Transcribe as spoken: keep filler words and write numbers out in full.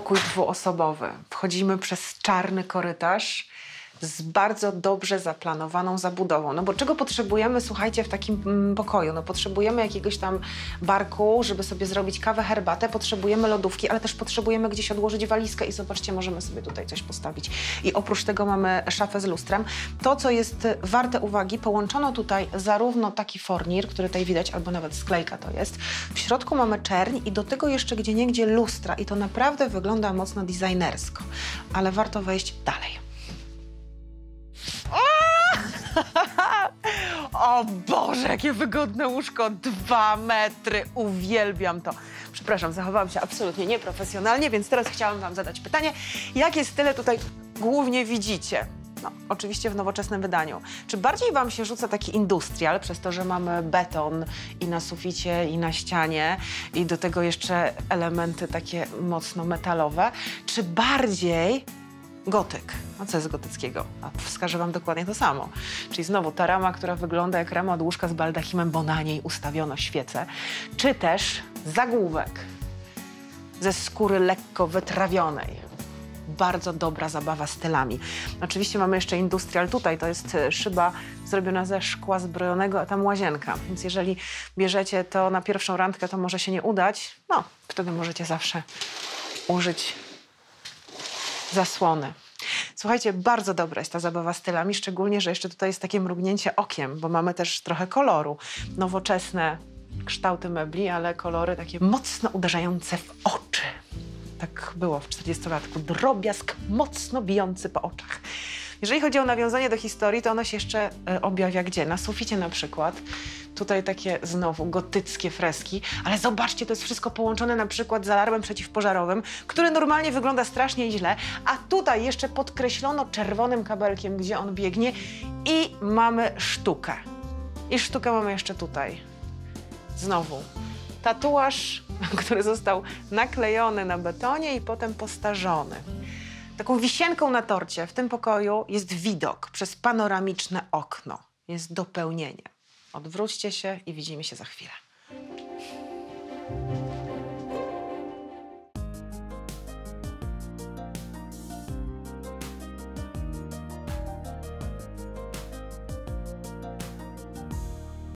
pokój dwuosobowy. Wchodzimy przez czarny korytarz z bardzo dobrze zaplanowaną zabudową. No bo czego potrzebujemy, słuchajcie, w takim mm, pokoju? No potrzebujemy jakiegoś tam barku, żeby sobie zrobić kawę, herbatę, potrzebujemy lodówki, ale też potrzebujemy gdzieś odłożyć walizkę i zobaczcie, możemy sobie tutaj coś postawić. I oprócz tego mamy szafę z lustrem. To, co jest warte uwagi, połączono tutaj zarówno taki fornir, który tutaj widać, albo nawet sklejka to jest. W środku mamy czerń i do tego jeszcze gdzieniegdzie lustra i to naprawdę wygląda mocno designersko. Ale warto wejść dalej. O Boże, jakie wygodne łóżko, dwa metry, uwielbiam to. Przepraszam, zachowałam się absolutnie nieprofesjonalnie, więc teraz chciałam wam zadać pytanie, jakie style tutaj głównie widzicie? No, oczywiście w nowoczesnym wydaniu. Czy bardziej wam się rzuca taki industrial, przez to, że mamy beton i na suficie, i na ścianie, i do tego jeszcze elementy takie mocno metalowe, czy bardziej gotyk? A co jest gotyckiego? A wskażę wam dokładnie to samo. Czyli znowu ta rama, która wygląda jak rama od łóżka z baldachimem, bo na niej ustawiono świece, czy też zagłówek ze skóry lekko wytrawionej. Bardzo dobra zabawa stylami. Oczywiście mamy jeszcze industrial tutaj, to jest szyba zrobiona ze szkła zbrojonego, a tam łazienka. Więc jeżeli bierzecie to na pierwszą randkę, to może się nie udać. No, wtedy możecie zawsze użyć zasłony. Słuchajcie, bardzo dobra jest ta zabawa stylami, szczególnie, że jeszcze tutaj jest takie mrugnięcie okiem, bo mamy też trochę koloru. Nowoczesne kształty mebli, ale kolory takie mocno uderzające w oczy. Tak było w czterdziestolatku. Drobiazg mocno bijący po oczach. Jeżeli chodzi o nawiązanie do historii, to ono się jeszcze objawia gdzie? Na suficie na przykład. Tutaj takie znowu gotyckie freski, ale zobaczcie, to jest wszystko połączone na przykład z alarmem przeciwpożarowym, który normalnie wygląda strasznie źle, a tutaj jeszcze podkreślono czerwonym kabelkiem, gdzie on biegnie i mamy sztukę. I sztukę mamy jeszcze tutaj. Znowu tatuaż, który został naklejony na betonie i potem postarzony. Taką wisienką na torcie w tym pokoju jest widok przez panoramiczne okno. Jest dopełnienie. Odwróćcie się i widzimy się za chwilę.